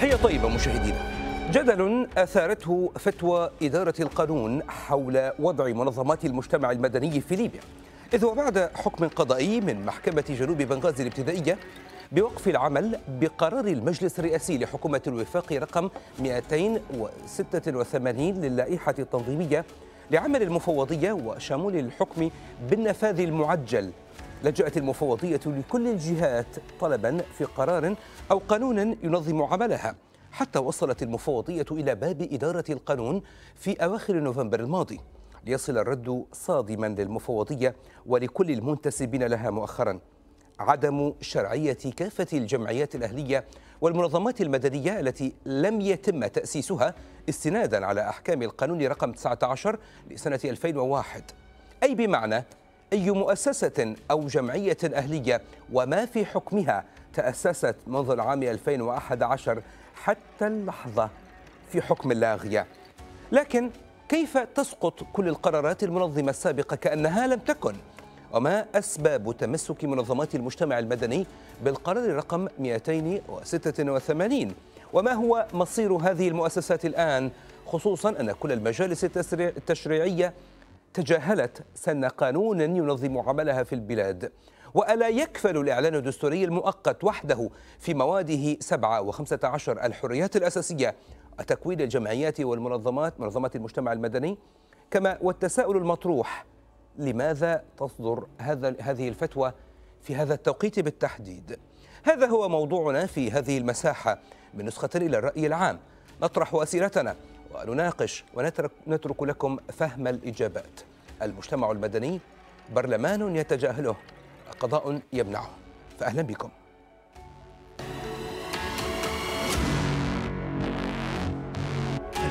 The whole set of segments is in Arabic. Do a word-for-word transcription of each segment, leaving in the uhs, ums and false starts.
تحية طيبة مشاهدينا. جدل أثارته فتوى إدارة القانون حول وضع منظمات المجتمع المدني في ليبيا، إذ وبعد حكم قضائي من محكمة جنوب بنغازي الابتدائية بوقف العمل بقرار المجلس الرئاسي لحكومة الوفاق رقم مئتين وستة وثمانين للائحة التنظيمية لعمل المفوضية وشمول الحكم بالنفاذ المعجل، لجأت المفوضية لكل الجهات طلبا في قرار أو قانون ينظم عملها، حتى وصلت المفوضية إلى باب إدارة القانون في أواخر نوفمبر الماضي، ليصل الرد صادما للمفوضية ولكل المنتسبين لها مؤخرا. عدم شرعية كافة الجمعيات الأهلية والمنظمات المدنية التي لم يتم تأسيسها استنادا على أحكام القانون رقم تسعة عشر لسنة ألفين وواحد، أي بمعنى أي مؤسسة أو جمعية أهلية وما في حكمها تأسست منذ العام ألفين وأحد عشر حتى اللحظة في حكم لاغية. لكن كيف تسقط كل القرارات المنظمة السابقة كأنها لم تكن؟ وما أسباب تمسك منظمات المجتمع المدني بالقرار رقم مئتين وستة وثمانين؟ وما هو مصير هذه المؤسسات الآن، خصوصا أن كل المجالس التشريعية تجاهلت سن قانون ينظم عملها في البلاد؟ وألا يكفل الإعلان الدستوري المؤقت وحده في مواده سبعة وخمسة عشر الحريات الأساسية وتكوين الجمعيات والمنظمات منظمات المجتمع المدني؟ كما والتساؤل المطروح، لماذا تصدر هذا هذه الفتوى في هذا التوقيت بالتحديد؟ هذا هو موضوعنا في هذه المساحة من نسخة إلى الرأي العام، نطرح أسئلتنا ونناقش ونترك لكم فهم الإجابات. المجتمع المدني برلمان يتجاهله، قضاء يمنعه. فأهلا بكم.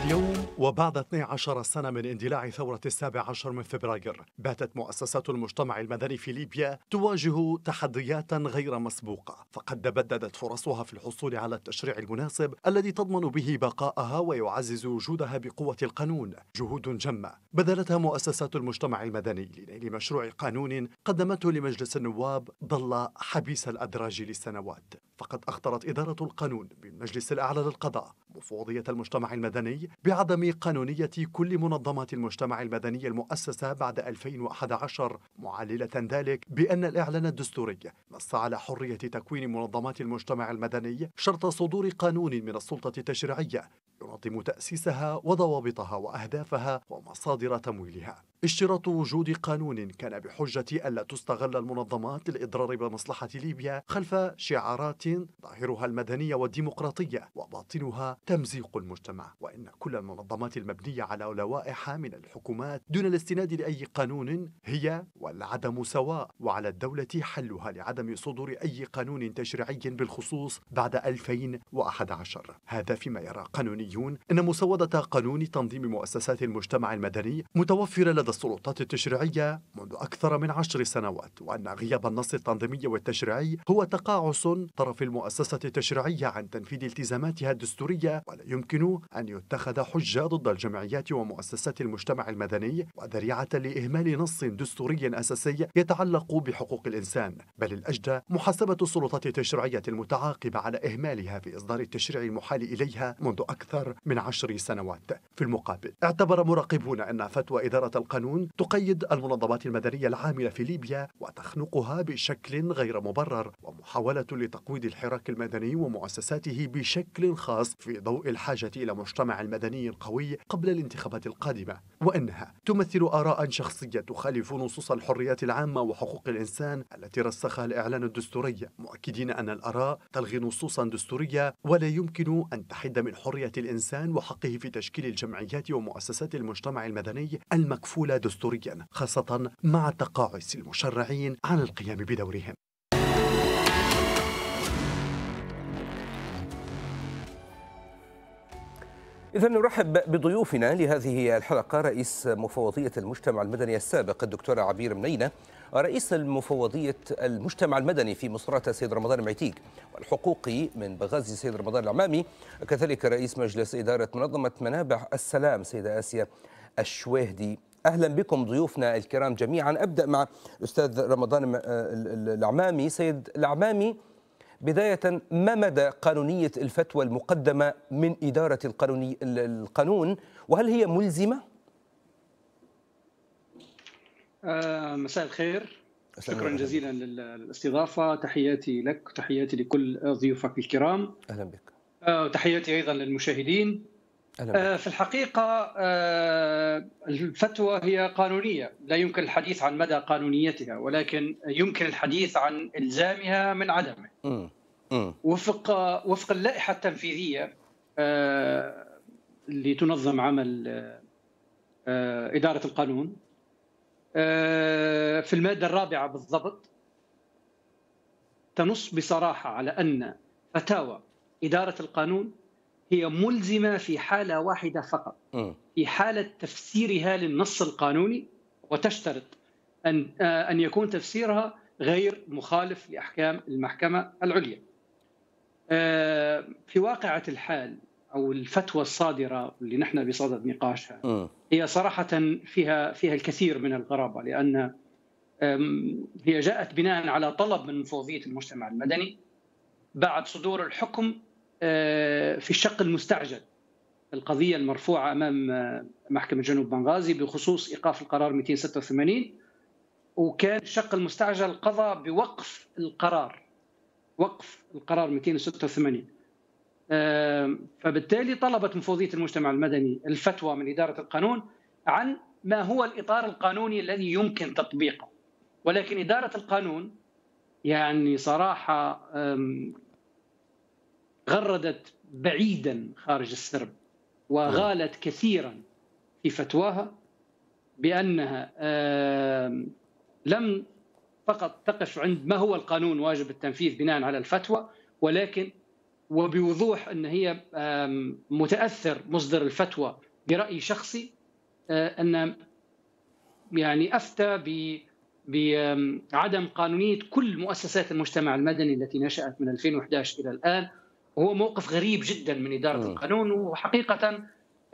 اليوم وبعد اثنتي عشرة سنة من اندلاع ثورة السابع عشر من فبراير، باتت مؤسسات المجتمع المدني في ليبيا تواجه تحديات غير مسبوقة، فقد تبددت فرصها في الحصول على التشريع المناسب الذي تضمن به بقائها ويعزز وجودها بقوة القانون. جهود جمة بذلتها مؤسسات المجتمع المدني لنيل مشروع قانون قدمته لمجلس النواب ظل حبيس الأدراج للسنوات. فقد أخطرت إدارة القانون بالمجلس الأعلى للقضاء مفوضية المجتمع المدني بعدم قانونية كل منظمات المجتمع المدني المؤسسة بعد ألفين وأحد عشر، معللة ذلك بأن الإعلان الدستوري نص على حرية تكوين منظمات المجتمع المدني شرط صدور قانون من السلطة التشريعية ينظم تأسيسها وضوابطها وأهدافها ومصادر تمويلها. اشتراط وجود قانون كان بحجة ألا تستغل المنظمات للإضرار بمصلحة ليبيا خلف شعارات ظاهرها المدنية والديمقراطية وباطنها تمزيق المجتمع، وإن كل المنظمات المبنية على لوائح من الحكومات دون الاستناد لأي قانون هي والعدم سواء، وعلى الدولة حلها لعدم صدور أي قانون تشريعي بالخصوص بعد ألفين وأحد عشر. هذا فيما يرى قانونيون أن مسودة قانون تنظيم مؤسسات المجتمع المدني متوفرة لدى السلطات التشريعية منذ أكثر من عشر سنوات، وأن غياب النص التنظيمي والتشريعي هو تقاعس طرف المؤسسة التشريعية عن تنفيذ التزاماتها الدستورية، ولا يمكن أن يتخذ حجة ضد الجمعيات ومؤسسات المجتمع المدني وذريعة لإهمال نص دستوري أساسي يتعلق بحقوق الإنسان، بل الأجدى محاسبة السلطات التشريعية المتعاقبة على إهمالها في إصدار التشريع المحال إليها منذ أكثر من عشر سنوات. في المقابل اعتبر مراقبون أن فتوى إدارة القانون تقيد المنظمات المدنية العاملة في ليبيا وتخنقها بشكل غير مبرر، ومحاولة لتقويض الحراك المدني ومؤسساته بشكل خاص في ضوء الحاجة إلى مجتمع مدني قوي قبل الانتخابات القادمة، وإنها تمثل آراء شخصية تخالف نصوص الحريات العامة وحقوق الإنسان التي رسخها الإعلان الدستوري، مؤكدين أن الآراء تلغي نصوصا دستورية ولا يمكن أن تحد من حرية الإنسان وحقه في تشكيل الجمعيات ومؤسسات المجتمع المدني المكفولة دستوريا، خاصة مع تقاعس المشرعين عن القيام بدورهم. إذا نرحب بضيوفنا لهذه الحلقة، رئيس مفوضية المجتمع المدني السابق الدكتورة عبير منينة، رئيس المفوضية المجتمع المدني في مصراتة سيد رمضان العتيق، والحقوقي من بنغازي سيد رمضان العمامي، كذلك رئيس مجلس إدارة منظمة منابع السلام سيدة آسيا الشويهدي. أهلا بكم ضيوفنا الكرام جميعا. أبدأ مع الأستاذ رمضان العمامي. سيد العمامي، بداية، ما مدى قانونية الفتوى المقدمة من إدارة القانون وهل هي ملزمة؟ مساء الخير، شكرا جزيلا للاستضافة، تحياتي لك وتحياتي لكل ضيوفك الكرام. أهلا بك. وتحياتي أيضا للمشاهدين. أهلا بك. في الحقيقة الفتوى هي قانونية، لا يمكن الحديث عن مدى قانونيتها، ولكن يمكن الحديث عن إلزامها من عدمه. م. م. وفق وفق اللائحة التنفيذية اللي تنظم عمل إدارة القانون، في المادة الرابعة بالضبط تنص بصراحة على أن فتاوى إدارة القانون هي ملزمة في حالة واحدة فقط، في حالة تفسيرها للنص القانوني، وتشترط أن أن يكون تفسيرها غير مخالف لأحكام المحكمة العليا. في واقعة الحال أو الفتوى الصادرة اللي نحن بصدد نقاشها هي صراحة فيها فيها الكثير من الغرابة، لأن هي جاءت بناء على طلب من مفوضية المجتمع المدني بعد صدور الحكم في الشق المستعجل، القضية المرفوعة أمام محكمة جنوب بنغازي بخصوص إيقاف القرار مئتين وستة وثمانين، وكان الشق المستعجل قضى بوقف القرار، وقف القرار مئتين وستة وثمانين. فبالتالي طلبت مفوضية المجتمع المدني الفتوى من إدارة القانون عن ما هو الإطار القانوني الذي يمكن تطبيقه، ولكن إدارة القانون يعني صراحة غردت بعيدا خارج السرب، وغالت كثيرا في فتواها بأنها لم فقط تقف عند ما هو القانون واجب التنفيذ بناء على الفتوى، ولكن وبوضوح أن هي متأثر مصدر الفتوى برأي شخصي أن يعني أفتى بعدم قانونية كل مؤسسات المجتمع المدني التي نشأت من ألفين وأحد عشر إلى الآن. هو موقف غريب جدا من إدارة م. القانون، وحقيقة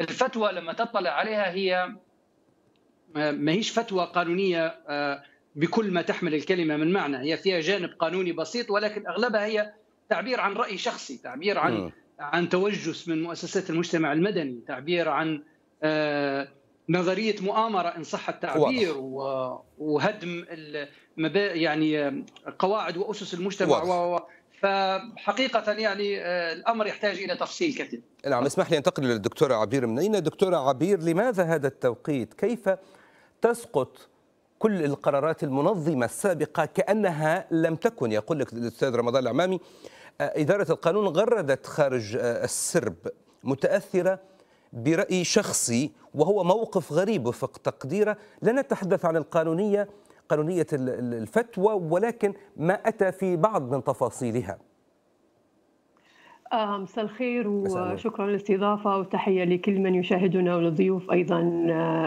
الفتوى لما تطلع عليها هي ما هيش فتوى قانونية بكل ما تحمل الكلمة من معنى، هي فيها جانب قانوني بسيط، ولكن أغلبها هي تعبير عن رأي شخصي، تعبير عن م. عن توجس من مؤسسات المجتمع المدني، تعبير عن نظرية مؤامرة إن صح التعبير، و... وهدم المبادئ يعني قواعد وأسس المجتمع و... فحقيقة يعني الأمر يحتاج إلى تفصيل كثير. نعم، اسمح لي أنتقل للدكتورة عبير منينة. دكتورة عبير، لماذا هذا التوقيت؟ كيف تسقط كل القرارات المنظمة السابقة كأنها لم تكن؟ يقول لك الأستاذ رمضان العمامي إدارة القانون غردت خارج السرب، متأثرة برأي شخصي، وهو موقف غريب وفق تقديره. لا نتحدث عن القانونية قانونية الفتوى، ولكن ما أتى في بعض من تفاصيلها. مساء الخير وشكرا للاستضافة، وتحية لكل من يشاهدنا وللضيوف أيضا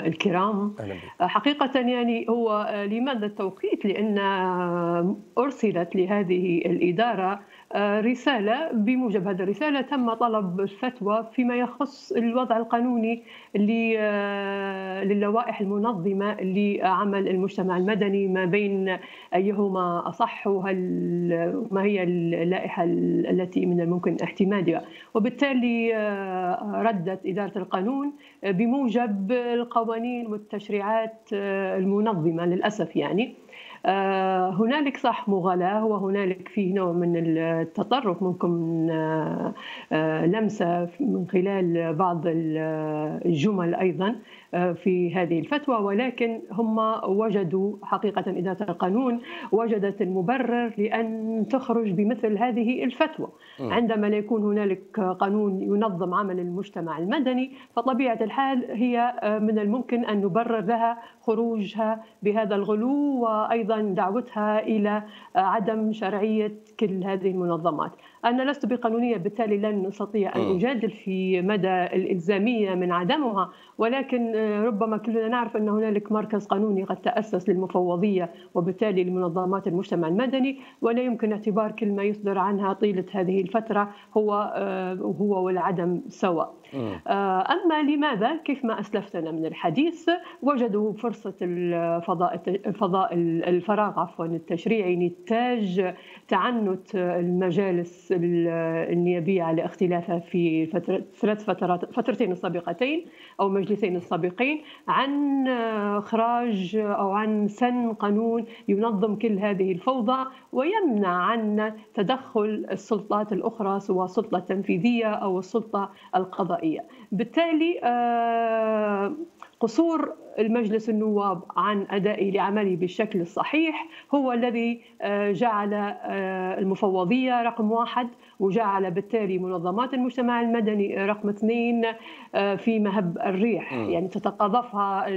الكرام. حقيقة يعني هو لماذا التوقيت؟ لأن أرسلت لهذه الإدارة رسالة، بموجب هذه الرسالة تم طلب الفتوى فيما يخص الوضع القانوني للوائح المنظمة لعمل المجتمع المدني، ما بين أيهما أصح وما هي اللائحة التي من الممكن اعتمادها. وبالتالي ردت إدارة القانون بموجب القوانين والتشريعات المنظمة للأسف. يعني هنالك صح مغالاة، وهنالك فيه نوع من التطرف ممكن لمسة من خلال بعض الجمل أيضا في هذه الفتوى، ولكن هم وجدوا حقيقة إدارة القانون وجدت المبرر لأن تخرج بمثل هذه الفتوى. عندما لا يكون هنالك قانون ينظم عمل المجتمع المدني، فطبيعة الحال هي من الممكن أن نبرر لها خروجها بهذا الغلو، وأيضا دعوتها إلى عدم شرعية كل هذه المنظمات. أنا لست بقانونية، بالتالي لن أستطيع أن أجادل في مدى الإلزامية من عدمها، ولكن ربما كلنا نعرف أن هنالك مركز قانوني قد تأسس للمفوضية وبالتالي لمنظمات المجتمع المدني، ولا يمكن اعتبار كل ما يصدر عنها طيلة هذه الفترة هو هو والعدم سواء. أما لماذا؟ كيف ما أسلفتنا من الحديث وجدوا فرصة الفضاء الفضاء الفراغ عفوا التشريعي نتاج تعنت المجالس النيابية على اختلافها في فترة ثلاث فترات فترتين السابقتين أو مجلسين السابقين عن إخراج أو عن سن قانون ينظم كل هذه الفوضى ويمنع عنا تدخل السلطات الأخرى سواء السلطة التنفيذية أو السلطة القضائية. بالتالي قصور المجلس النواب عن أدائه لعمله بالشكل الصحيح هو الذي جعل المفوضية رقم واحد وجعل بالتالي منظمات المجتمع المدني رقم اثنين في مهب الريح، يعني تتقاضفها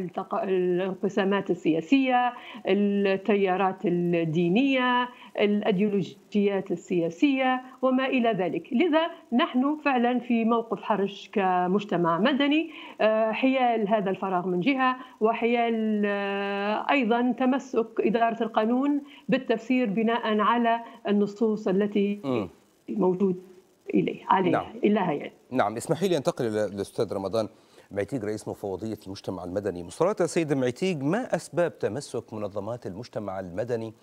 الانقسامات السياسية، التيارات الدينية، الأيديولوجيات السياسية وما إلى ذلك. لذا نحن فعلا في موقف حرج كمجتمع مدني حيال هذا الفراغ من جهة وحيال أيضا تمسك إدارة القانون بالتفسير بناء على النصوص التي م. موجود إليه عليها نعم. إلها يعني. نعم، اسمحي لي أنتقل إلى الأستاذ رمضان معتيق رئيس مفوضية المجتمع المدني. مصرات سيد معتيق، ما أسباب تمسك منظمات المجتمع المدني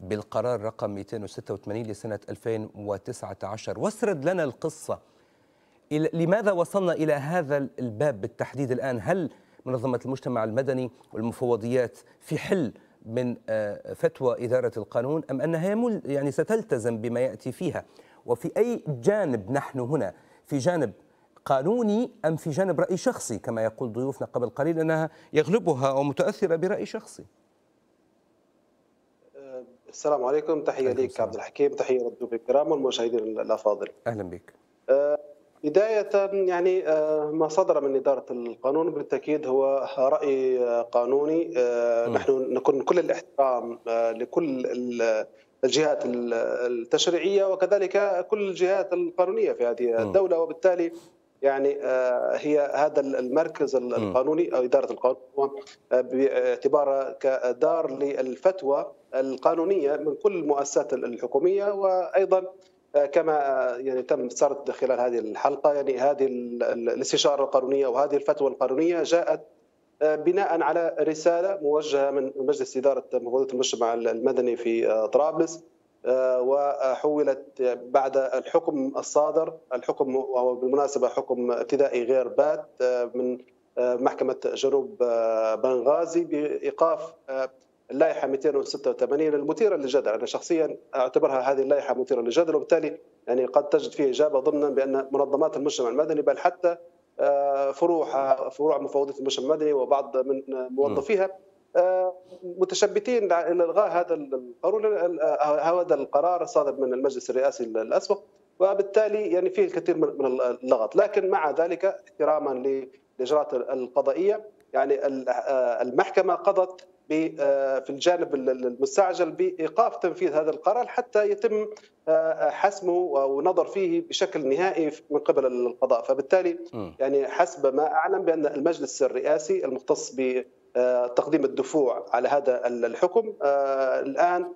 بالقرار رقم مئتين وستة وثمانين لسنة ألفين وتسعة عشر؟ واسرد لنا القصة، لماذا وصلنا إلى هذا الباب بالتحديد الآن؟ هل منظمة المجتمع المدني والمفوضيات في حل من فتوى إدارة القانون أم أنها يعني ستلتزم بما يأتي فيها؟ وفي أي جانب نحن هنا، في جانب قانوني أم في جانب رأي شخصي كما يقول ضيوفنا قبل قليل أنها يغلبها أو متأثرة برأي شخصي؟ السلام عليكم، تحية لك عبد الحكيم، تحية للضيوف الكرام والمشاهدين الأفاضل. أهلا بك. بداية يعني ما صدر من إدارة القانون بالتأكيد هو رأي قانوني، نحن نكون كل الاحترام لكل الجهات التشريعية وكذلك كل الجهات القانونية في هذه الدولة، وبالتالي يعني هي هذا المركز القانوني أو إدارة القانون باعتبارها كدار للفتوى القانونية من كل المؤسسات الحكومية، وأيضا كما يعني تم سرد خلال هذه الحلقة يعني هذه الاستشارة القانونية وهذه الفتوى القانونية جاءت بناء على رسالة موجهة من مجلس إدارة مفوضية المجتمع المدني في طرابلس، وحولت بعد الحكم الصادر، الحكم وهو بالمناسبة حكم ابتدائي غير بات من محكمة جنوب بنغازي بإيقاف اللائحة مئتين وستة وثمانين المثيرة للجدل. أنا شخصيا أعتبرها هذه اللائحة مثيرة للجدل، وبالتالي يعني قد تجد فيه إجابة ضمنا بأن منظمات المجتمع المدني بل حتى فروع فروع مفوضية المجتمع المدني وبعض من موظفيها متشبتين لإلغاء هذا القانون، هذا القرار الصادر من المجلس الرئاسي الأسبق، وبالتالي يعني فيه الكثير من اللغط. لكن مع ذلك احتراما للإجراءات القضائية يعني المحكمة قضت في الجانب المستعجل بإيقاف تنفيذ هذا القرار حتى يتم حسمه ونظر فيه بشكل نهائي من قبل القضاء. فبالتالي يعني حسب ما أعلم بأن المجلس الرئاسي المختص بتقديم الدفوع على هذا الحكم الآن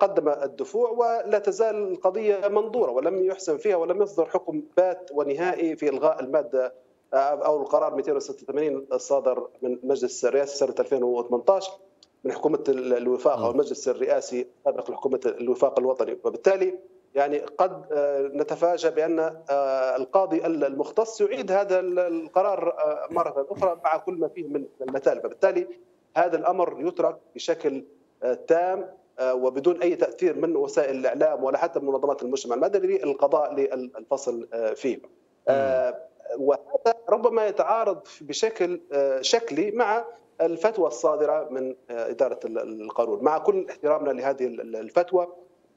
قدم الدفوع، ولا تزال القضية منظورة ولم يحسم فيها ولم يصدر حكم بات ونهائي في إلغاء المادة أو القرار مئتين وستة وثمانين الصادر من مجلس الرئاسي سنة ألفين وثمانية عشر من حكومة الوفاق أو المجلس الرئاسي سابق لحكومة الوفاق الوطني. وبالتالي يعني قد نتفاجأ بأن القاضي المختص يعيد هذا القرار مرة أخرى مع كل ما فيه من المتالف. وبالتالي هذا الأمر يترك بشكل تام وبدون أي تأثير من وسائل الإعلام ولا حتى من منظمات المجتمع المدني القضاء للفصل فيه. وهذا ربما يتعارض بشكل شكلي مع الفتوى الصادرة من إدارة القانون. مع كل احترامنا لهذه الفتوى،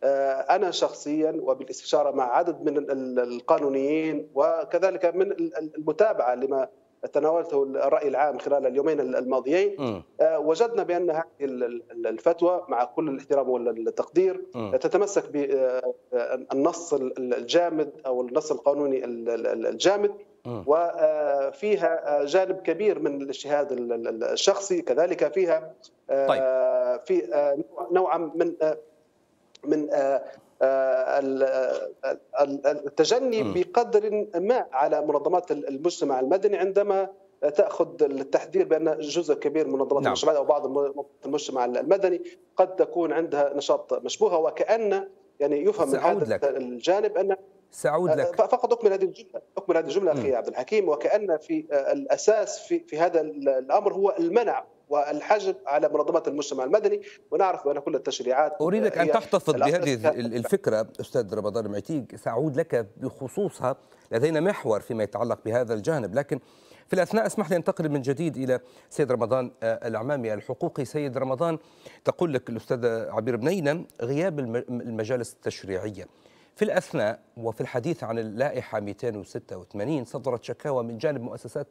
أنا شخصيا وبالاستشارة مع عدد من القانونيين وكذلك من المتابعة لما تناولته الرأي العام خلال اليومين الماضيين، وجدنا بأن هذه الفتوى مع كل الاحترام والتقدير تتمسك بالنص الجامد أو النص القانوني الجامد، وفيها جانب كبير من الاجتهاد الشخصي، كذلك فيها في نوع من من التجني بقدر ما على منظمات المجتمع المدني عندما تأخذ التحذير بأن جزء كبير من منظمات نعم. المجتمع أو بعض المجتمع المدني قد تكون عندها نشاط مشبوهة، وكأن يعني يفهم من هذا لك. الجانب أن سأعود لك. فقط أكمل هذه الجملة أكمل هذه الجملة أخي عبد الحكيم، وكأن في الأساس في في هذا الأمر هو المنع والحجب على منظمات المجتمع المدني، ونعرف بأن كل التشريعات. أريدك أن تحتفظ بهذه الفكرة أستاذ رمضان العتيق، سأعود لك بخصوصها، لدينا محور فيما يتعلق بهذا الجانب، لكن في الأثناء اسمح لي أنتقل من جديد إلى سيد رمضان العمامي الحقوقي. سيد رمضان، تقول لك الأستاذة عبير منينة غياب المجالس التشريعية. في الأثناء وفي الحديث عن اللائحة مئتين وستة وثمانين صدرت شكاوى من جانب مؤسسات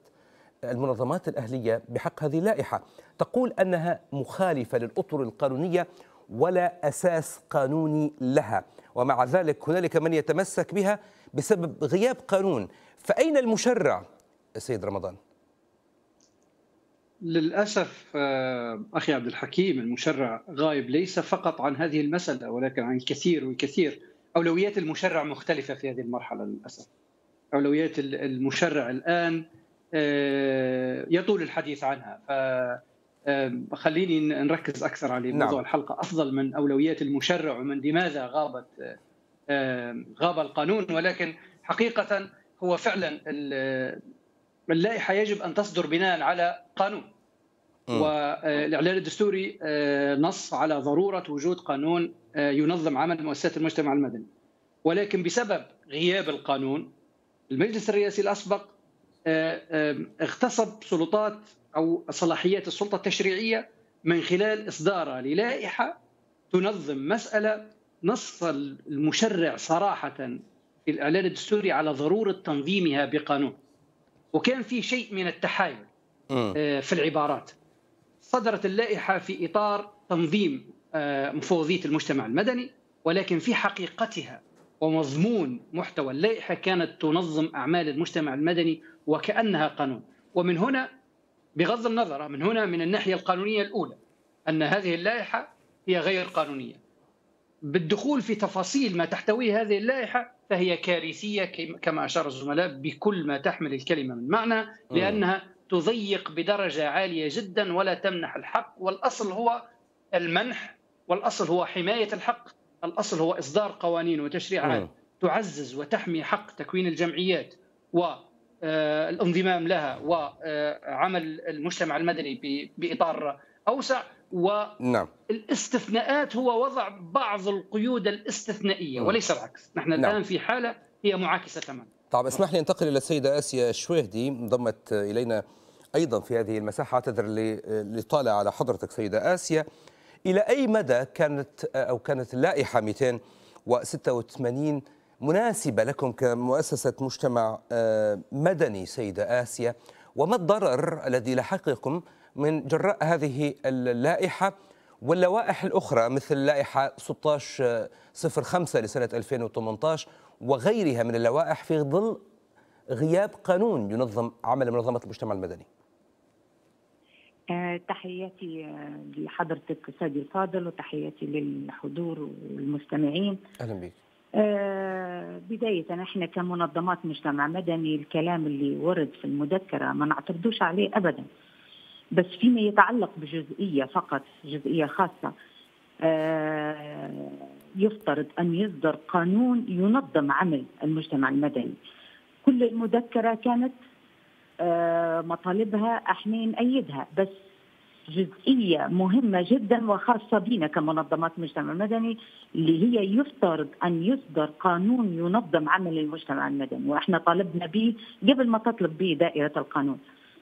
المنظمات الأهلية بحق هذه اللائحة، تقول أنها مخالفة للأطر القانونية ولا أساس قانوني لها، ومع ذلك هنالك من يتمسك بها بسبب غياب قانون، فأين المشرع سيد رمضان؟ للأسف أخي عبد الحكيم، المشرع غائب ليس فقط عن هذه المسألة ولكن عن كثير وكثير. أولويات المشرع مختلفة في هذه المرحلة للأسف. أولويات المشرع الآن يطول الحديث عنها، فخليني نركز أكثر على موضوع نعم. الحلقة أفضل من أولويات المشرع ومن لماذا غابت غاب القانون. ولكن حقيقة هو فعلا اللائحة يجب أن تصدر بناء على قانون، والإعلان الدستوري نص على ضرورة وجود قانون ينظم عمل مؤسسات المجتمع المدني، ولكن بسبب غياب القانون المجلس الرئاسي الأسبق اغتصب سلطات أو صلاحيات السلطة التشريعية من خلال إصدارها للائحة تنظم مسألة نص المشرع صراحة في الإعلان الدستوري على ضرورة تنظيمها بقانون، وكان في شيء من التحايل في العبارات. صدرت اللائحة في إطار تنظيم مفوضية المجتمع المدني، ولكن في حقيقتها ومضمون محتوى اللائحة كانت تنظم أعمال المجتمع المدني وكأنها قانون. ومن هنا بغض النظر من هنا من الناحية القانونية الأولى أن هذه اللائحة هي غير قانونية. بالدخول في تفاصيل ما تحتويه هذه اللائحة فهي كارثية كما أشار الزملاء بكل ما تحمل الكلمة من معنى، لأنها تضيق بدرجة عالية جدا ولا تمنح الحق، والأصل هو المنح، والأصل هو حماية الحق، الأصل هو إصدار قوانين وتشريعات تعزز وتحمي حق تكوين الجمعيات والانضمام لها وعمل المجتمع المدني بإطار أوسع. والاستثناءات هو وضع بعض القيود الاستثنائية وليس العكس. نحن الآن نعم. في حالة هي معاكسة تماما. طب اسمح لي انتقل الى السيده آسيا الشويهدي، انضمت الينا ايضا في هذه المساحه، اعتذر للإطالة على حضرتك سيده آسيا. الى اي مدى كانت او كانت اللائحه مئتين وستة وثمانين مناسبه لكم كمؤسسه مجتمع مدني سيده آسيا، وما الضرر الذي لحقكم من جراء هذه اللائحه واللوائح الاخرى مثل اللائحه ستة عشر صفر خمسة لسنه ألفين وثمانية عشر وغيرها من اللوائح في ظل غياب قانون ينظم عمل منظمة المجتمع المدني؟ تحياتي لحضرتك سيدي الفاضل وتحياتي للحضور والمستمعين. أهلا بك. بداية احنا كمنظمات مجتمع مدني الكلام اللي ورد في المذكرة ما نعترضوش عليه أبدا، بس فيما يتعلق بجزئية فقط، جزئية خاصة يفترض أن يصدر قانون ينظم عمل المجتمع المدني. كل المذكرة كانت مطالبها احنا نأيدها، بس جزئية مهمة جدا وخاصة بينا كمنظمات مجتمع مدني اللي هي يفترض أن يصدر قانون ينظم عمل المجتمع المدني، وإحنا طالبنا به قبل ما تطلب به دائرة القانون.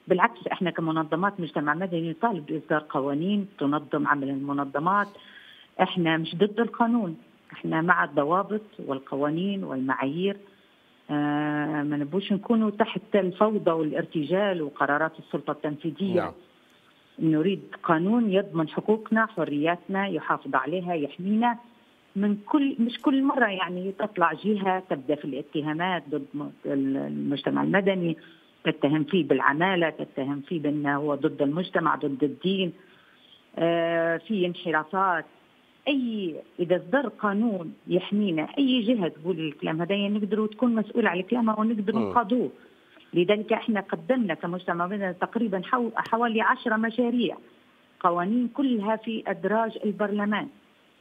بالعكس احنا كمنظمات مجتمع مدني نطالب بإصدار قوانين تنظم عمل المنظمات. احنا مش ضد القانون، احنا مع الضوابط والقوانين والمعايير، اه ما نبوش نكونوا تحت الفوضى والارتجال وقرارات السلطه التنفيذيه. نعم. نريد قانون يضمن حقوقنا حرياتنا، يحافظ عليها، يحمينا من كل، مش كل مره يعني تطلع جهه تبدا في الاتهامات ضد المجتمع المدني، تتهم فيه بالعماله، تتهم فيه بانه هو ضد المجتمع ضد الدين، اه في انحرافات. اي اذا اصدر قانون يحمينا اي جهه تقول الكلام هذا نقدروا تكون مسؤوله على كلامها ونقدروا نقاضوه. لذلك احنا قدمنا كمجتمع مدني تقريبا حوالي عشرة مشاريع قوانين كلها في ادراج البرلمان.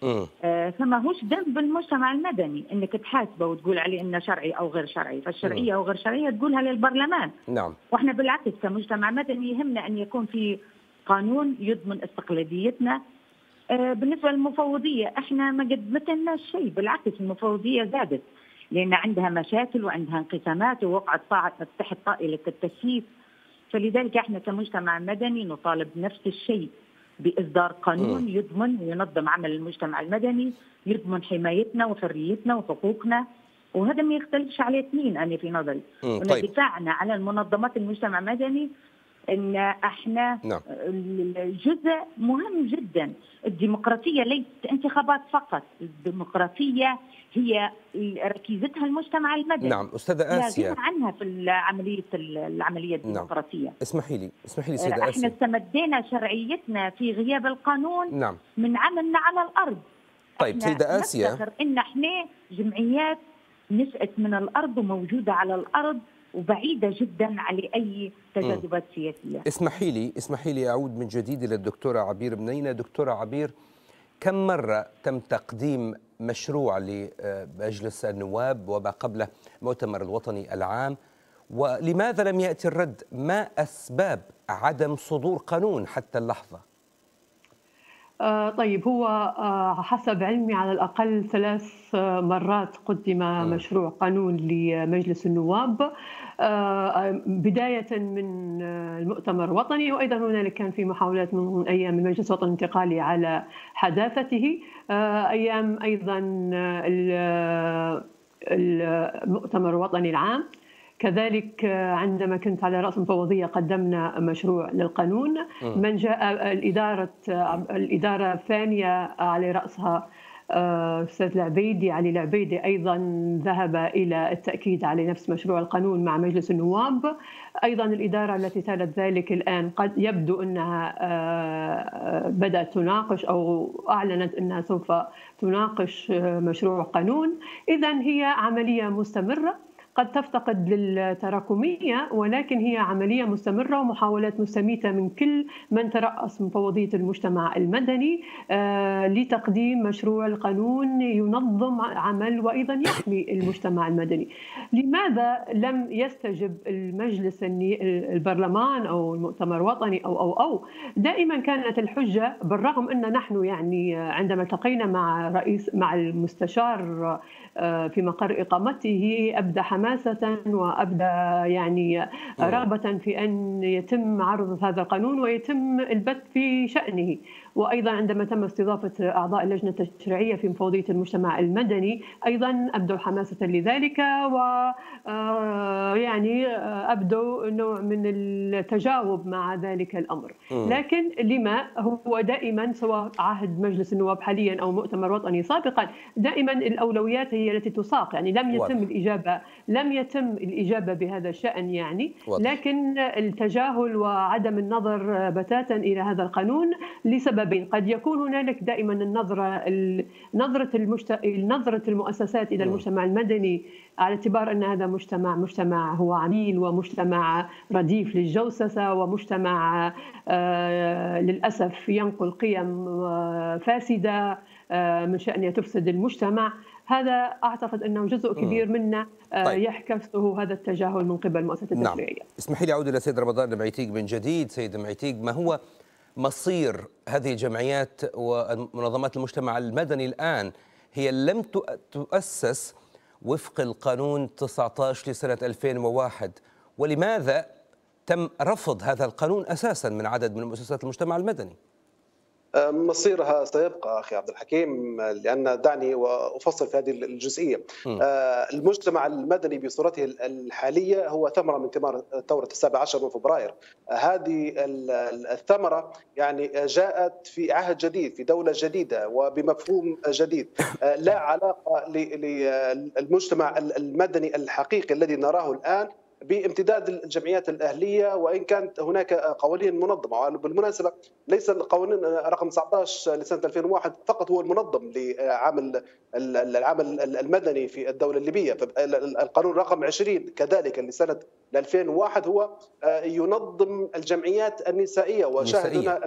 آه فما هوش ذنب المجتمع المدني انك تحاسبه وتقول عليه انه شرعي او غير شرعي، فالشرعيه او غير شرعيه تقولها للبرلمان. نعم. واحنا بالعكس كمجتمع مدني يهمنا ان يكون في قانون يضمن استقلاليتنا. آه بالنسبه للمفوضيه احنا ما قدمتلناش شيء، بالعكس المفوضيه زادت لان عندها مشاكل وعندها انقسامات ووقعت تحت طائله التكييف، فلذلك احنا كمجتمع مدني نطالب نفس الشيء بإصدار قانون يضمن وينظم عمل المجتمع المدني، يضمن حمايتنا وحريتنا وحقوقنا، وهذا ما يختلفش عليه اثنين أنا في نظري. طيب. دفاعنا على المنظمات المجتمع المدني إن احنا نعم. جزء مهم جدا. الديمقراطية ليست انتخابات فقط، الديمقراطية هي ركيزتها المجتمع المدني. نعم أستاذة آسيا عنها في عملية العملية الديمقراطية. نعم. اسمحي لي اسمحي لي أستاذة آسيا، احنا استمدينا شرعيتنا في غياب القانون نعم. من عملنا على الأرض. طيب سيدة آسيا، نفتخر إن احنا جمعيات نشأت من الأرض وموجودة على الأرض وبعيدة جدا على أي تجاذبات سياسية. اسمحي لي اسمحي لي أعود من جديد إلى الدكتورة عبير منينة. دكتورة عبير، كم مرة تم تقديم مشروع لمجلس النواب وما قبله المؤتمر الوطني العام، ولماذا لم يأتي الرد؟ ما أسباب عدم صدور قانون حتى اللحظة؟ آه طيب هو آه حسب علمي على الأقل ثلاث آه مرات قدم م. مشروع قانون لمجلس النواب، آه بداية من آه المؤتمر الوطني، وأيضا هنالك كان في محاولات من أيام المجلس الوطني الانتقالي على حداثته، آه أيام أيضا المؤتمر الوطني العام. كذلك عندما كنت على رأس المفوضية قدمنا مشروع للقانون، من جاء الإدارة الإدارة الثانية على رأسها أستاذ لعبيدي علي لعبيدي أيضا ذهب إلى التأكيد على نفس مشروع القانون مع مجلس النواب. أيضا الإدارة التي تلت ذلك الآن قد يبدو أنها بدأت تناقش أو أعلنت أنها سوف تناقش مشروع قانون. إذن هي عملية مستمرة قد تفتقد للتراكمية، ولكن هي عملية مستمرة ومحاولات مستميتة من كل من ترأس مفوضية المجتمع المدني لتقديم مشروع القانون ينظم عمل وأيضا يحمي المجتمع المدني. لماذا لم يستجب المجلس البرلمان أو المؤتمر الوطني أو أو أو دائما كانت الحجة، بالرغم أن نحن يعني عندما التقينا مع رئيس مع المستشار في مقر إقامته أبدى حماسة وأبدى يعني رغبة في أن يتم عرض هذا القانون ويتم البث في شأنه، وأيضا عندما تم استضافة أعضاء اللجنة التشريعية في مفوضية المجتمع المدني أيضا أبدوا حماسة لذلك، ويعني أبدوا نوع من التجاوب مع ذلك الأمر. لكن لما هو دائما سواء عهد مجلس النواب حاليا أو مؤتمر وطني سابقا دائما الأولويات هي التي تساق، يعني لم يتم الإجابة لم يتم الإجابة بهذا الشأن يعني، لكن التجاهل وعدم النظر بتاتا إلى هذا القانون لسببين. قد يكون هنالك دائما النظرة نظرة المجت... نظرة المؤسسات إلى المجتمع المدني على اعتبار أن هذا مجتمع مجتمع هو عميل ومجتمع رديف للجوسسة ومجتمع آه للأسف ينقل قيم آه فاسدة آه من شأنها تفسد المجتمع. هذا أعتقد أنه جزء كبير منا طيب. يحكسه هذا التجاهل من قبل المؤسسات التشريعية. نعم. اسمحي لي أعود إلى سيد رمضان العتيق من جديد. سيد العتيق، ما هو مصير هذه الجمعيات ومنظمات المجتمع المدني الآن؟ هي لم تؤسس وفق القانون تسعة عشر لسنة ألفين وواحد، ولماذا تم رفض هذا القانون أساسا من عدد من مؤسسات المجتمع المدني؟ مصيرها سيبقى أخي عبد الحكيم، لأن دعني وأفصل في هذه الجزئية. م. المجتمع المدني بصورته الحالية هو ثمرة من ثمار ثورة السابع عشر من فبراير. هذه الثمرة يعني جاءت في عهد جديد، في دولة جديدة وبمفهوم جديد، لا علاقة للمجتمع المدني الحقيقي الذي نراه الآن بامتداد الجمعيات الأهلية وإن كانت هناك قوانين منظمة. بالمناسبة ليس القانون رقم تسعة عشر لسنة ألفين وواحد فقط هو المنظم لعمل العمل المدني في الدولة الليبية، القانون رقم عشرين كذلك لسنة ألفين وواحد هو ينظم الجمعيات النسائية وشاهدنا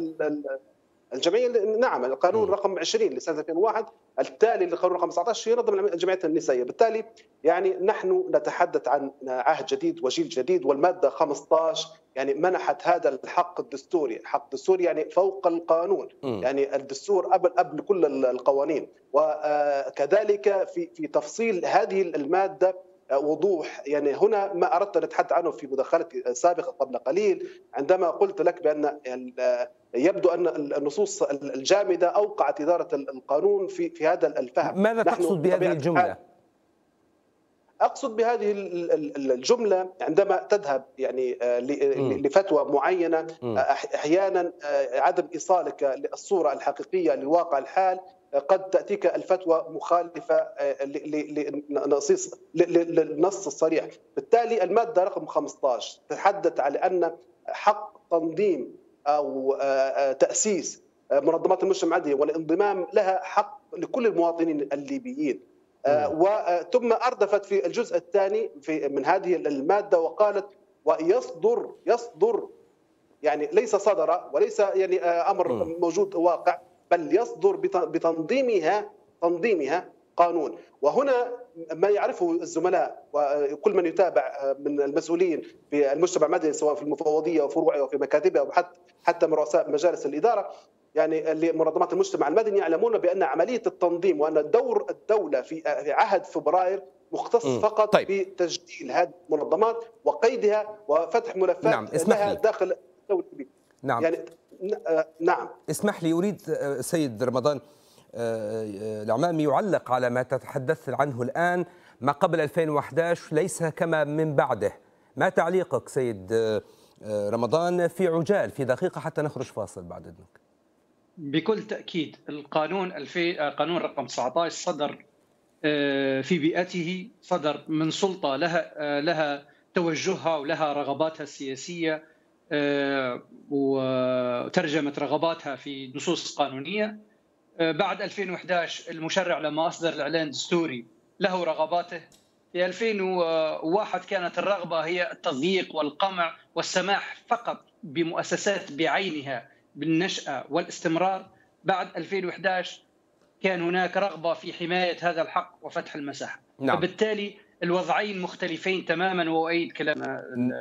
الجمعية، نعم القانون رقم عشرين لسنة ألفين وواحد التالي للقانون رقم تسعة عشر ينظم الجمعيات النسائية. بالتالي يعني نحن نتحدث عن عهد جديد وجيل جديد، والمادة خمسة عشر يعني منحت هذا الحق الدستوري، حق دستوري يعني فوق القانون، يعني الدستور قبل قبل كل القوانين. وكذلك في في تفصيل هذه المادة وضوح، يعني هنا ما أردت أن أتحدث عنه في مداخلتي السابقة قبل قليل عندما قلت لك بأن يبدو أن النصوص الجامدة أوقعت إدارة القانون في في هذا الفهم. ماذا تقصد بهذه الجملة؟ أقصد بهذه الجملة عندما تذهب يعني لفتوى معينة أحيانا عدم إيصالك للصورة الحقيقية لواقع الحال قد تأتيك الفتوى مخالفة للنص الصريح. بالتالي المادة رقم خمسة عشر تتحدث على أن حق تنظيم أو تأسيس منظمات المجتمع المدني والانضمام لها حق لكل المواطنين الليبيين. وثم أردفت في الجزء الثاني من هذه المادة وقالت ويصدر يصدر يعني ليس صدر وليس يعني أمر موجود واقع، بل يصدر بتنظيمها تنظيمها قانون. وهنا ما يعرفه الزملاء وكل من يتابع من المسؤولين في المجتمع المدني سواء في المفوضية وفروعها وفي مكاتبها وحتى حتى من رؤساء مجالس الإدارة يعني لمنظمات المجتمع المدني يعلمون بأن عملية التنظيم وأن دور الدولة في عهد فبراير مختص فقط طيب. بتسجيل هذه المنظمات وقيدها وفتح ملفات نعم. لها داخل الدولة نعم. يعني نعم اسمح لي، أريد سيد رمضان العمامي يعلق على ما تتحدث عنه الآن، ما قبل ألفين وأحد عشر ليس كما من بعده. ما تعليقك سيد رمضان في عجال في دقيقة حتى نخرج فاصل بعد إذنك؟ بكل تأكيد القانون قانون رقم تسعة عشر صدر في بيئته، صدر من سلطة لها لها توجهها ولها رغباتها السياسية وترجمة رغباتها في نصوص قانونية. بعد ألفين وأحد عشر المشرع لما أصدر الإعلان دستوري له رغباته. في ألفين وواحد كانت الرغبة هي التضييق والقمع والسماح فقط بمؤسسات بعينها بالنشأة والاستمرار. بعد ألفين وأحد عشر كان هناك رغبة في حماية هذا الحق وفتح المساحة نعم. وبالتالي الوضعين مختلفين تماما، وأؤيد كلام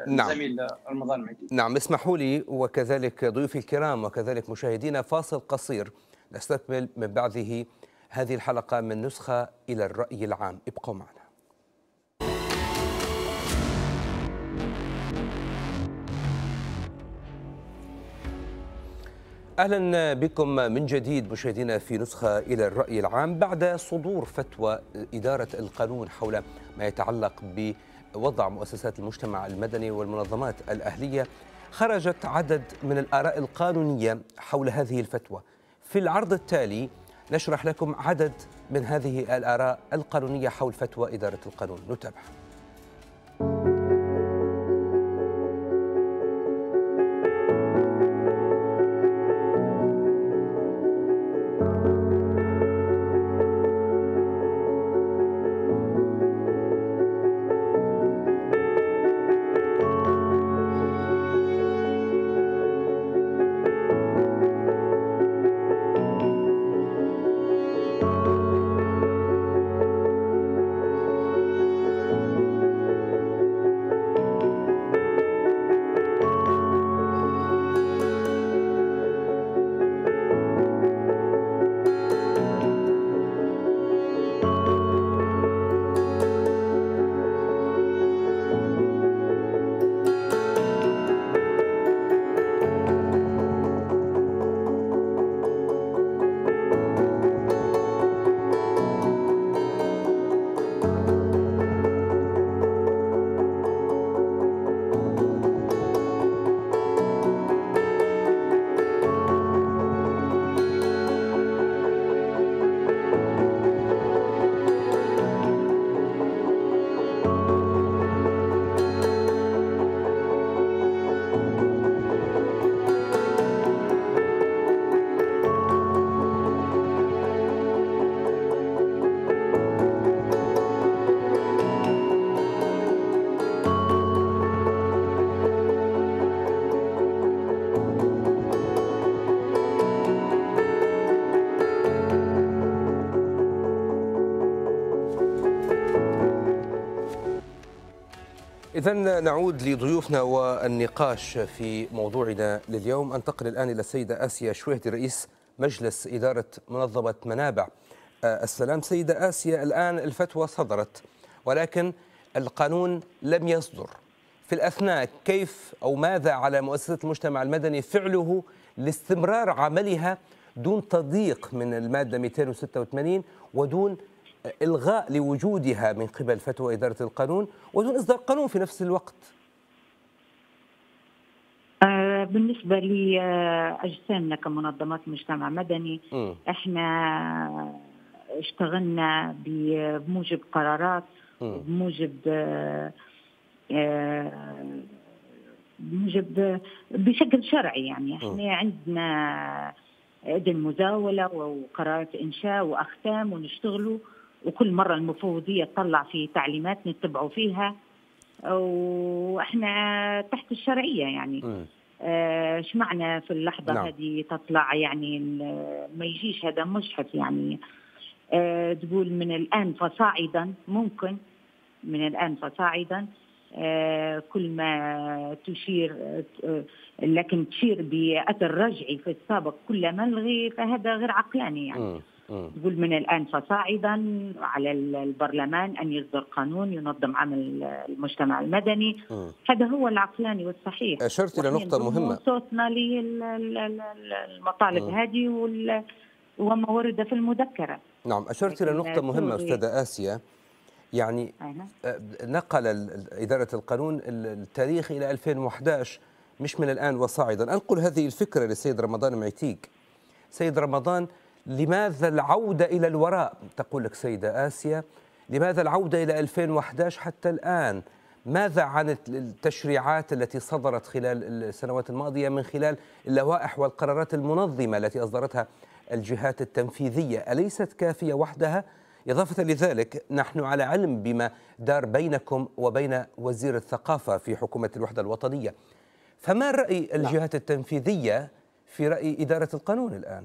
الزميل نعم. رمضان العتيق. نعم اسمحوا لي وكذلك ضيوفي الكرام وكذلك مشاهدينا فاصل قصير نستكمل من بعده هذه الحلقة من نسخة إلى الرأي العام، ابقوا معنا. أهلا بكم من جديد مشاهدينا في نسخة إلى الرأي العام. بعد صدور فتوى إدارة القانون حول ما يتعلق بوضع مؤسسات المجتمع المدني والمنظمات الأهلية، خرجت عدد من الآراء القانونية حول هذه الفتوى. في العرض التالي نشرح لكم عدد من هذه الآراء القانونية حول فتوى إدارة القانون، نتابع. إذن نعود لضيوفنا والنقاش في موضوعنا لليوم. أنتقل الآن إلى السيدة آسيا الشويهدي، رئيس مجلس إدارة منظمة منابع السلام. سيدة آسيا، الآن الفتوى صدرت ولكن القانون لم يصدر، في الأثناء كيف أو ماذا على مؤسسة المجتمع المدني فعله لاستمرار عملها دون تضييق من المادة مئتين وستة وثمانين ودون إلغاء لوجودها من قبل فتوى إدارة القانون ودون إصدار قانون في نفس الوقت؟ بالنسبة لأجسامنا كمنظمات مجتمع مدني، م. احنا اشتغلنا بموجب قرارات، بموجب بموجب بشكل شرعي. يعني احنا عندنا إذن مزاولة وقرارات إنشاء وأختام ونشتغلوا، وكل مرة المفوضية تطلع في تعليمات نتبعوا فيها، وإحنا تحت الشرعية. يعني إيش آه معنى في اللحظة لا. هذه تطلع، يعني ما يجيش هذا مجحف. يعني آه تقول من الآن فصاعدا، ممكن من الآن فصاعدا آه كل ما تشير آه لكن تشير بأثر رجعي في السابق كلما ملغي، فهذا غير عقلاني. يعني تقول من الآن فصاعدا على البرلمان أن يصدر قانون ينظم عمل المجتمع المدني. م. هذا هو العقلاني والصحيح. أشرت إلى نقطة مهمة، صوتنا للمطالب هذه وما ورد في المذكرة. نعم، أشرت إلى نقطة مهمة أستاذة آسيا. يعني نقل إدارة القانون التاريخ إلى ألفين وأحد عشر، مش من الآن وصاعدا. أنقل هذه الفكرة للسيد رمضان العتيق. سيد رمضان، لماذا العودة إلى الوراء؟ تقول لك سيدة آسيا، لماذا العودة إلى ألفين وأحد عشر حتى الآن؟ ماذا عن التشريعات التي صدرت خلال السنوات الماضية من خلال اللوائح والقرارات المنظمة التي أصدرتها الجهات التنفيذية؟ أليست كافية وحدها؟ إضافة لذلك نحن على علم بما دار بينكم وبين وزير الثقافة في حكومة الوحدة الوطنية، فما رأي الجهات التنفيذية في رأي إدارة القانون الآن؟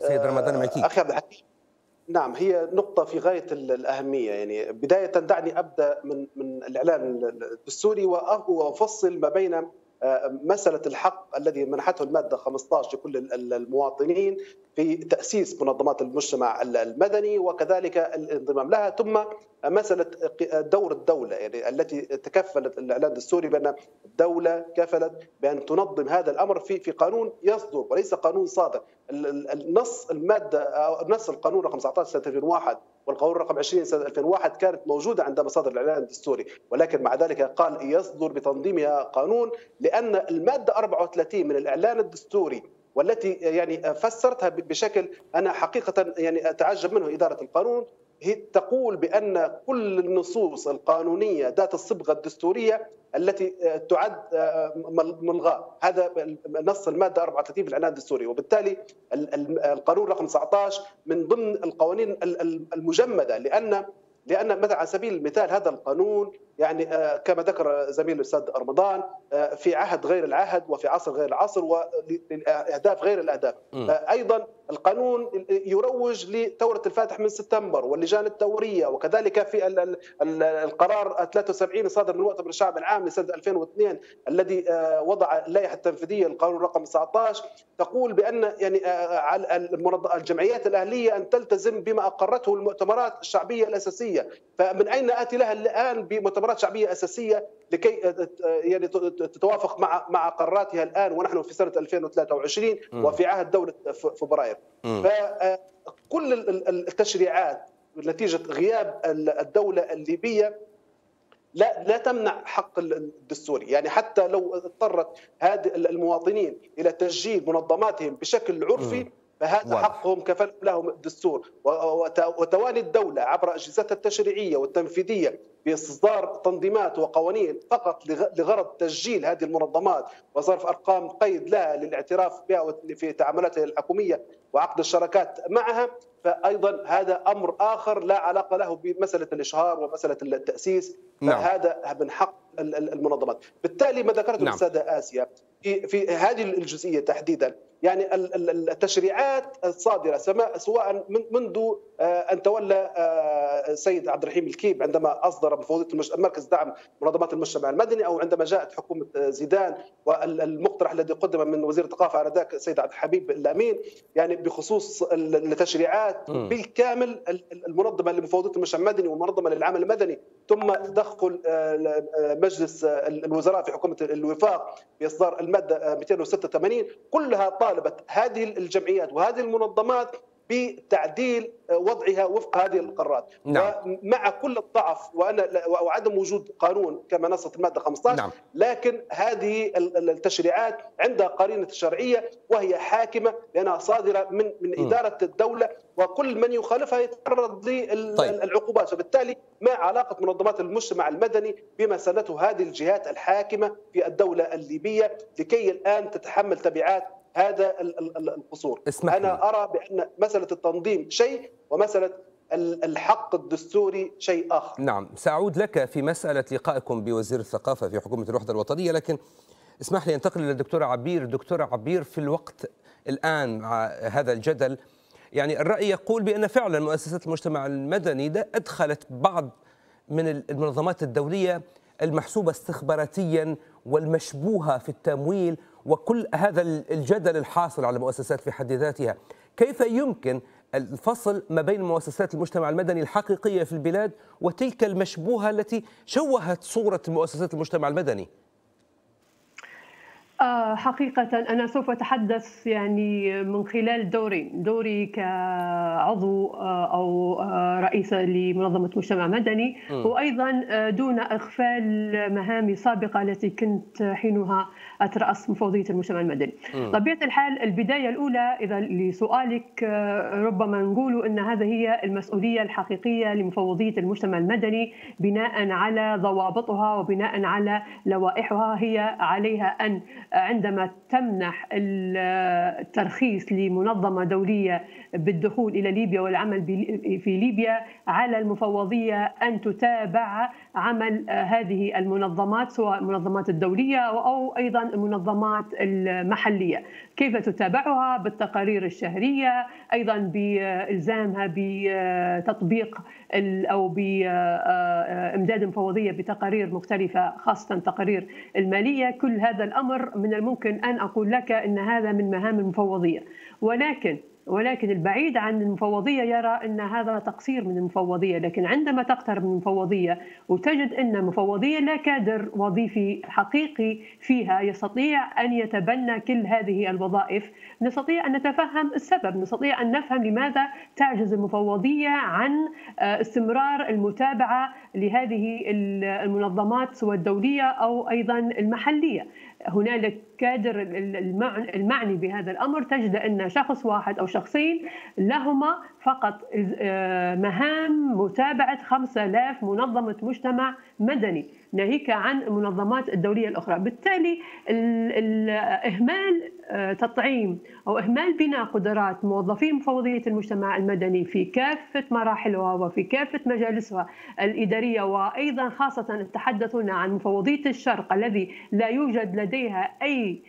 سيد رمضان العتيق. أخي عبد الحكيم، نعم، هي نقطة في غاية الأهمية. يعني بداية دعني أبدأ من من الإعلان الدستوري وأفصل ما بين مسألة الحق الذي منحته المادة خمسة عشر لكل المواطنين في تأسيس منظمات المجتمع المدني وكذلك الانضمام لها، ثم مسألة دور الدولة، يعني التي تكفلت الإعلان الدستوري بأن الدولة كفلت بأن تنظم هذا الأمر في في قانون يصدر وليس قانون صادر. النص المادة نص القانون رقم تسعة عشر سنة ألفين وواحد والقانون رقم عشرين سنة ألفين وواحد كانت موجودة عند مصادر الإعلان الدستوري، ولكن مع ذلك قال يصدر بتنظيمها قانون، لأن المادة أربعة وثلاثين من الإعلان الدستوري والتي يعني فسرتها بشكل أنا حقيقة يعني أتعجب منه إدارة القانون، هي تقول بأن كل النصوص القانونية ذات الصبغة الدستورية التي تعد ملغاة. هذا نص المادة أربعة وثلاثين في الإعلان الدستوري، وبالتالي القانون رقم تسعة عشر من ضمن القوانين المجمدة، لأن لأن مثلا على سبيل المثال هذا القانون يعني كما ذكر زميل الأستاذ رمضان في عهد غير العهد وفي عصر غير العصر ولأهداف غير الأهداف. م. أيضا القانون يروج لثورة الفاتح من سبتمبر واللجان الثورية، وكذلك في القرار ثلاثة وسبعين الصادر من مؤتمر الشعب العام لسنة ألفين واثنين الذي وضع اللائحة التنفيذية للقانون رقم تسعة عشر، تقول بأن يعني على الجمعيات الأهلية أن تلتزم بما أقرته المؤتمرات الشعبية الأساسية. فمن أين آتي لها الآن بمؤتمرات شعبية أساسية لكي يعني تتوافق مع مع قراراتها الآن ونحن في سنة ألفين وثلاثة وعشرين وفي عهد دولة فبراير؟ فكل التشريعات نتيجة غياب الدولة الليبية لا لا تمنع حق الدستوري. يعني حتى لو اضطرت هذه المواطنين إلى تسجيل منظماتهم بشكل عرفي، فهذا واضح. حقهم كفل لهم الدستور، وتواني الدولة عبر أجهزتها التشريعية والتنفيذية بإصدار تنظيمات وقوانين فقط لغرض تسجيل هذه المنظمات وصرف أرقام قيد لها للاعتراف بها في تعاملاتها الحكومية وعقد الشراكات معها، فأيضا هذا أمر آخر لا علاقة له بمسألة الإشهار ومسألة التأسيس. نعم. فهذا من حق المنظمات. بالتالي ما ذكرته السادة آسيا في هذه الجزئية تحديدا. يعني التشريعات الصادرة سواء منذ أن تولى السيد عبد الرحيم الكيب عندما أصدر مفوضية مركز دعم منظمات المجتمع المدني، أو عندما جاءت حكومة زيدان والمقترح الذي قدم من وزير الثقافة آنذاك السيد عبد الحبيب الأمين، يعني بخصوص التشريعات بالكامل المنظمة لمفوضية المجتمع المدني والمنظمة للعمل المدني، ثم تدخل مجلس الوزراء في حكومة الوفاق بإصدار المادة مئتين وستة وثمانين، كلها طالبت هذه الجمعيات وهذه المنظمات بتعديل وضعها وفق هذه القرارات. نعم. مع كل الضعف وأنا وعدم وجود قانون كمنصة المادة خمسة عشر. نعم. لكن هذه التشريعات عندها قرينة شرعية وهي حاكمة لأنها صادرة من من إدارة الدولة، وكل من يخالفها يتعرض للعقوبات. طيب. فبالتالي ما علاقة منظمات المجتمع المدني بما سنته هذه الجهات الحاكمة في الدولة الليبية لكي الآن تتحمل تبعات هذا القصور؟ أنا أرى بأن مسألة التنظيم شيء ومسألة الحق الدستوري شيء آخر. نعم، سأعود لك في مسألة لقائكم بوزير الثقافة في حكومة الوحدة الوطنية، لكن اسمح لي أنتقل إلى الدكتورة عبير. دكتورة عبير، في الوقت الآن مع هذا الجدل، يعني الرأي يقول بأن فعلا مؤسسات المجتمع المدني ده أدخلت بعض من المنظمات الدولية المحسوبة استخباراتيا والمشبوهة في التمويل، وكل هذا الجدل الحاصل على المؤسسات في حد ذاتها، كيف يمكن الفصل ما بين مؤسسات المجتمع المدني الحقيقية في البلاد وتلك المشبوهة التي شوهت صورة مؤسسات المجتمع المدني؟ حقيقة أنا سوف أتحدث يعني من خلال دوري دوري كعضو أو رئيسة لمنظمة مجتمع مدني، وأيضا دون إغفال مهامي السابقة التي كنت حينها أترأس مفوضية المجتمع المدني. طبيعة الحال البداية الأولى إذا لسؤالك ربما نقول أن هذا هي المسؤولية الحقيقية لمفوضية المجتمع المدني بناء على ضوابطها وبناء على لوائحها، هي عليها أن عندما تمنح الترخيص لمنظمة دولية بالدخول إلى ليبيا والعمل في ليبيا، على المفوضية أن تتابع عمل هذه المنظمات سواء المنظمات الدولية أو أيضا المنظمات المحلية، كيف تتابعها بالتقارير الشهرية، أيضا بإلزامها بتطبيق أو بإمداد المفوضية بتقارير مختلفة خاصة تقارير المالية. كل هذا الأمر من الممكن أن أقول لك أن هذا من مهام المفوضية، ولكن ولكن البعيد عن المفوضية يرى أن هذا تقصير من المفوضية. لكن عندما تقترب من المفوضية وتجد أن المفوضية لا كادر وظيفي حقيقي فيها يستطيع أن يتبنى كل هذه الوظائف، نستطيع أن نتفهم السبب، نستطيع أن نفهم لماذا تعجز المفوضية عن استمرار المتابعة لهذه المنظمات سواء الدولية أو أيضا المحلية. هنالك كادر المعني بهذا الأمر، تجد أن شخص واحد أو شخصين لهما فقط مهام متابعة خمسة آلاف منظمة مجتمع مدني، ناهيك عن المنظمات الدولية الأخرى. بالتالي إهمال تطعيم أو إهمال بناء قدرات موظفي مفوضية المجتمع المدني في كافة مراحلها وفي كافة مجالسها الإدارية، وأيضا خاصة التحدث هنا عن مفوضية الشرق الذي لا يوجد لديها أي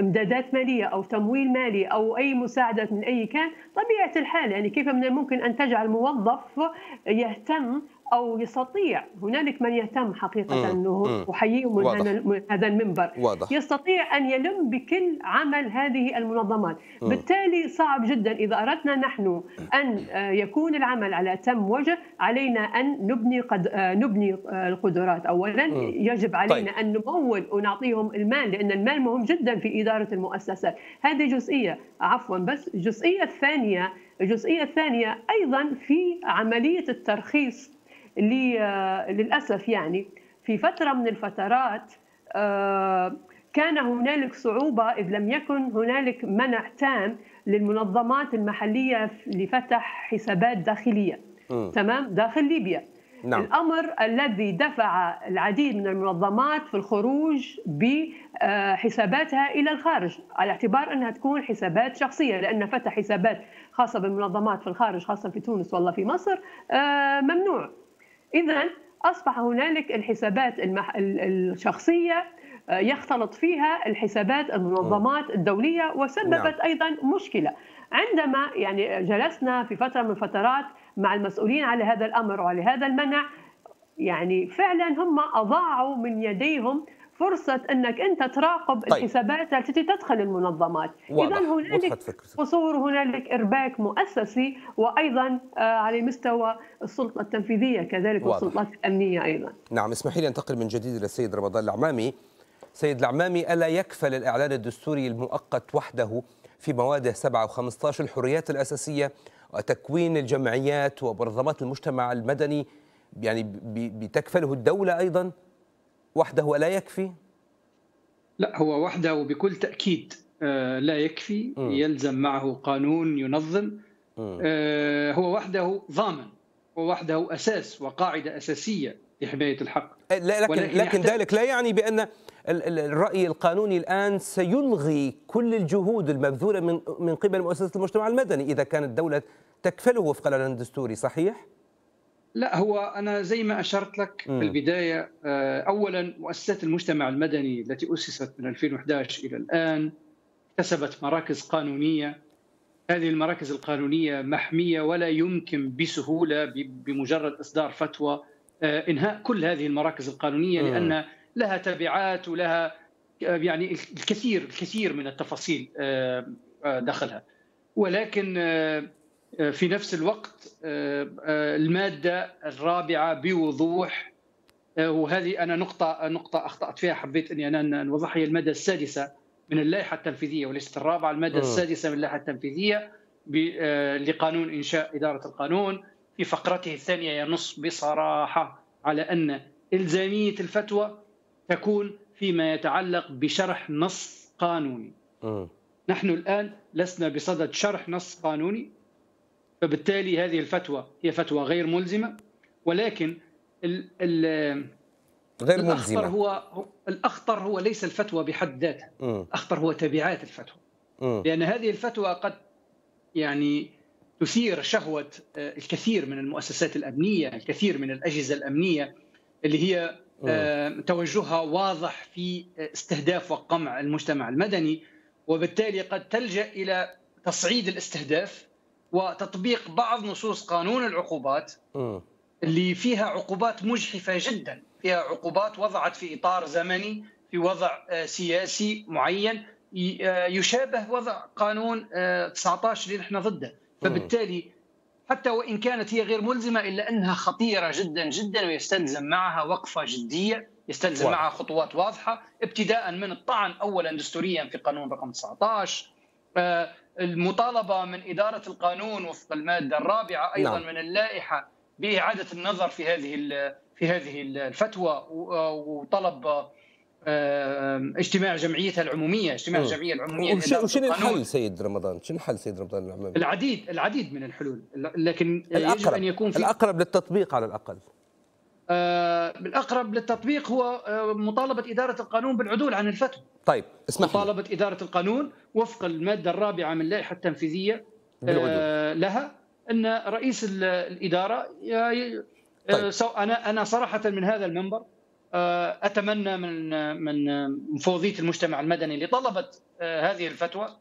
إمدادات مالية أو تمويل مالي أو أي مساعدة من أي كان. طبيعة الحال يعني كيف من الممكن أن تجعل موظف يهتم أو يستطيع، هنالك من يهتم حقيقة أنه أحييهم من هذا المنبر، واضح. يستطيع أن يلم بكل عمل هذه المنظمات. م. بالتالي صعب جدا إذا أردنا نحن أن يكون العمل على تم وجه، علينا أن نبني قد... نبني القدرات أولا. م. يجب علينا طيب. أن نمول ونعطيهم المال، لأن المال مهم جدا في إدارة المؤسسات. هذه جزئية، عفوا بس الجزئية الثانية الجزئية الثانية أيضا في عملية الترخيص. للأسف يعني في فترة من الفترات كان هنالك صعوبة إذ لم يكن هنالك منع تام للمنظمات المحلية لفتح حسابات داخلية م. تمام داخل ليبيا. نعم. الأمر الذي دفع العديد من المنظمات في الخروج بحساباتها إلى الخارج على اعتبار أنها تكون حسابات شخصية، لأن فتح حسابات خاصة بالمنظمات في الخارج خاصة في تونس والله في مصر ممنوع. إذن أصبح هنالك الحسابات الشخصية يختلط فيها الحسابات المنظمات الدولية، وسببت أيضا مشكلة عندما يعني جلسنا في فترة من فترات مع المسؤولين على هذا الأمر وعلى هذا المنع. يعني فعلا هم أضاعوا من يديهم فرصة أنك أنت تراقب طيب. الحسابات التي تدخل المنظمات. إذا هنالك قصور، هنالك إرباك مؤسسي، وأيضا على مستوى السلطة التنفيذية كذلك واضح. والسلطات الأمنية أيضا. نعم، اسمحي لي أنتقل من جديد للسيد رمضان العمامي. سيد العمامي، ألا يكفل الإعلان الدستوري المؤقت وحده في مواده سبعة وخمسة عشر الحريات الأساسية وتكوين الجمعيات ومنظمات المجتمع المدني، يعني بتكفله الدولة أيضا وحده؟ ألا يكفي؟ لا، هو وحده وبكل تأكيد لا يكفي، يلزم معه قانون ينظم. هو وحده ضامن، هو وحده أساس وقاعدة أساسية لحماية الحق. لكن, لكن ذلك لا يعني بأن الرأي القانوني الآن سيلغي كل الجهود المبذولة من من قبل مؤسسات المجتمع المدني إذا كانت الدولة تكفله وفق الإعلان الدستوري، صحيح؟ لا، هو أنا زي ما أشرت لك في البداية، أولا مؤسسات المجتمع المدني التي أسست من ألفين وأحد عشر إلى الآن اكتسبت مراكز قانونية. هذه المراكز القانونية محمية، ولا يمكن بسهولة بمجرد إصدار فتوى إنهاء كل هذه المراكز القانونية، لأن لها تبعات ولها يعني الكثير الكثير من التفاصيل داخلها. ولكن في نفس الوقت المادة الرابعة بوضوح، وهذه أنا نقطة نقطة أخطأت فيها، حبيت أني أنا نوضح، هي المادة السادسة من اللائحة التنفيذية وليست الرابعة، المادة السادسة من اللائحة التنفيذية لقانون إنشاء إدارة القانون، في فقرته الثانية ينص بصراحة على أن إلزامية الفتوى تكون فيما يتعلق بشرح نص قانوني. نحن الآن لسنا بصدد شرح نص قانوني، فبالتالي هذه الفتوى هي فتوى غير ملزمة. ولكن ال ال غير الأخطر ملزمة. هو الأخطر هو ليس الفتوى بحد ذاتها، الأخطر هو تبعات الفتوى، م. لأن هذه الفتوى قد يعني تثير شهوة الكثير من المؤسسات الأمنية، الكثير من الأجهزة الأمنية اللي هي م. توجهها واضح في استهداف وقمع المجتمع المدني، وبالتالي قد تلجأ إلى تصعيد الاستهداف وتطبيق بعض نصوص قانون العقوبات اللي فيها عقوبات مجحفة جدا، فيها عقوبات وضعت في إطار زمني، في وضع سياسي معين يشابه وضع قانون تسعة عشر اللي نحن ضده. فبالتالي حتى وإن كانت هي غير ملزمة، إلا أنها خطيرة جدا جدا، ويستلزم معها وقفة جدية، يستلزم واضح. معها خطوات واضحة، ابتداء من الطعن أولا دستوريا في قانون رقم تسعة عشر، المطالبة من إدارة القانون وفق المادة الرابعة أيضا نعم. من اللائحة بإعادة النظر في هذه في هذه الفتوى، وطلب اجتماع جمعيتها العمومية، اجتماع الجمعية العمومية. وشنو الحل سيد رمضان؟ شنو الحل سيد رمضان العمامي؟ العديد العديد من الحلول، لكن الأقرب. يجب أن يكون في الأقرب للتطبيق على الأقل. الأقرب للتطبيق هو مطالبة إدارة القانون بالعدول عن الفتوى. طيب اسمح لي. مطالبة إدارة القانون وفق المادة الرابعة من اللائحة التنفيذية بالعدول. لها أن رئيس الإدارة طيب. أنا أنا صراحة من هذا المنبر أتمنى من من مفوضية المجتمع المدني اللي طلبت هذه الفتوى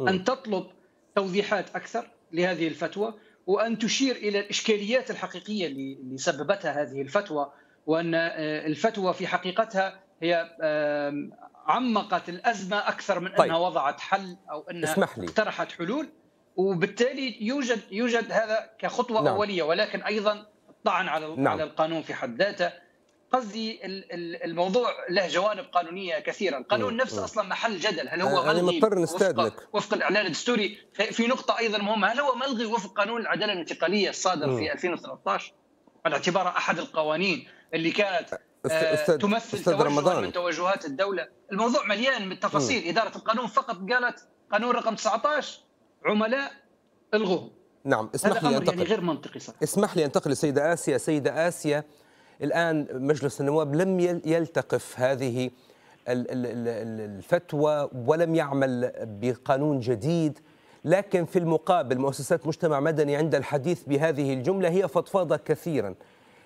أن تطلب توضيحات أكثر لهذه الفتوى، وأن تشير إلى الإشكاليات الحقيقية اللي سببتها هذه الفتوى، وأن الفتوى في حقيقتها هي عمقت الأزمة أكثر من طيب. أنها وضعت حل أو أنها اقترحت حلول، وبالتالي يوجد يوجد هذا كخطوة نعم. أولية. ولكن أيضا الطعن على نعم. على القانون في حد ذاته، قصدي الموضوع له جوانب قانونية كثيرة، القانون نفسه أصلا محل جدل، هل هو ملغي وفق, وفق الإعلان الدستوري؟ في نقطة أيضا مهمة، هل هو ملغي وفق قانون العدالة الانتقالية الصادر م. في ألفين وثلاثة عشر على اعتباره أحد القوانين اللي كانت أستاذ تمثل أستاذ توجها رمضان. من توجهات الدولة. الموضوع مليان بالتفاصيل. إدارة القانون فقط قالت قانون رقم تسعة عشر عملاء الغوه. نعم، اسمح لي أنتقل. يعني غير منطقي صح. اسمح لي أنتقل لسيدة آسيا. سيدة آسيا، الآن مجلس النواب لم يلتقف هذه الفتوى ولم يعمل بقانون جديد، لكن في المقابل مؤسسات مجتمع مدني عند الحديث بهذه الجملة هي فضفاضة كثيرا،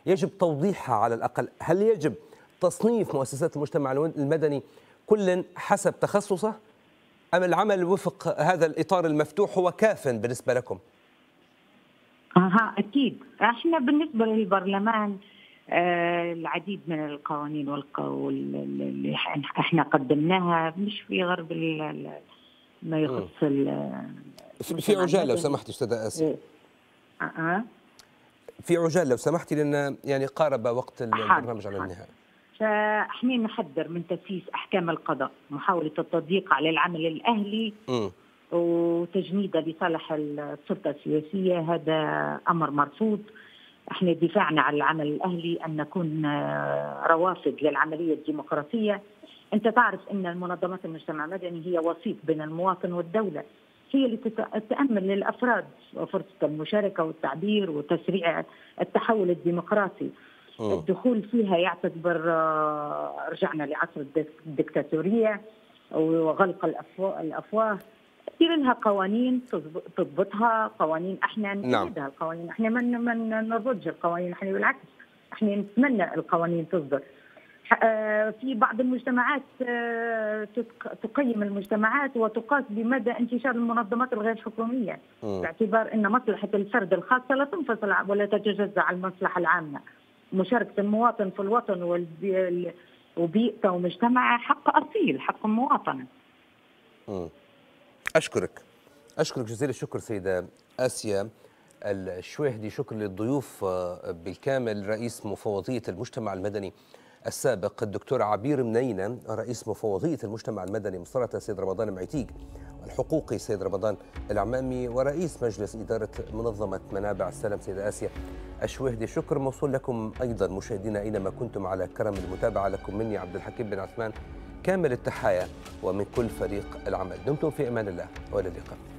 يجب توضيحها على الأقل. هل يجب تصنيف مؤسسات المجتمع المدني كل حسب تخصصه، أم العمل وفق هذا الإطار المفتوح هو كاف بالنسبة لكم؟ أها أكيد، احنا بالنسبة للبرلمان العديد من القوانين والقول اللي احنا قدمناها مش في غير ما يخص في عجال لو سمحتي استاذة آسيا. أه. في عجال لو سمحتي لان يعني قارب وقت البرنامج على النهاية. فاحنا نحذر من تسييس احكام القضاء، محاولة التضييق على العمل الأهلي م. وتجنيده لصالح السلطة السياسية، هذا أمر مرفوض. احنا دفاعنا عن العمل الأهلي أن نكون روافد للعملية الديمقراطية. أنت تعرف أن المنظمات المجتمع المدني هي وسيط بين المواطن والدولة، هي اللي تأمن للأفراد فرصة المشاركة والتعبير وتسريع التحول الديمقراطي. أوه. الدخول فيها يعتبر رجعنا لعصر الدكتاتورية وغلق الأفواه. كثير لها قوانين تضبطها، قوانين احنا نريدها. القوانين احنا ما نرفضش القوانين، احنا بالعكس احنا نتمنى القوانين تصدر. في بعض المجتمعات تقيم المجتمعات وتقاس بمدى انتشار المنظمات الغير حكوميه باعتبار ان مصلحه الفرد الخاصه لا تنفصل ولا تتجزا عن المصلحه العامه. مشاركه المواطن في الوطن وبيئته ومجتمعه حق اصيل، حق مواطنه. م. أشكرك أشكرك جزيل الشكر سيدة آسيا الشويهدي، شكر للضيوف بالكامل، رئيس مفوضية المجتمع المدني السابق الدكتور عبير منينة، رئيس مفوضية المجتمع المدني مصراتة سيد رمضان العتيق، الحقوقي سيد رمضان العمامي، ورئيس مجلس إدارة منظمة منابع السلام سيدة آسيا الشويهدي. شكر موصول لكم أيضا مشاهدينا أينما كنتم على كرم المتابعة. لكم مني عبد الحكيم بن عثمان كامل التحايا ومن كل فريق العمل. دمتم في أمان الله، وإلى اللقاء.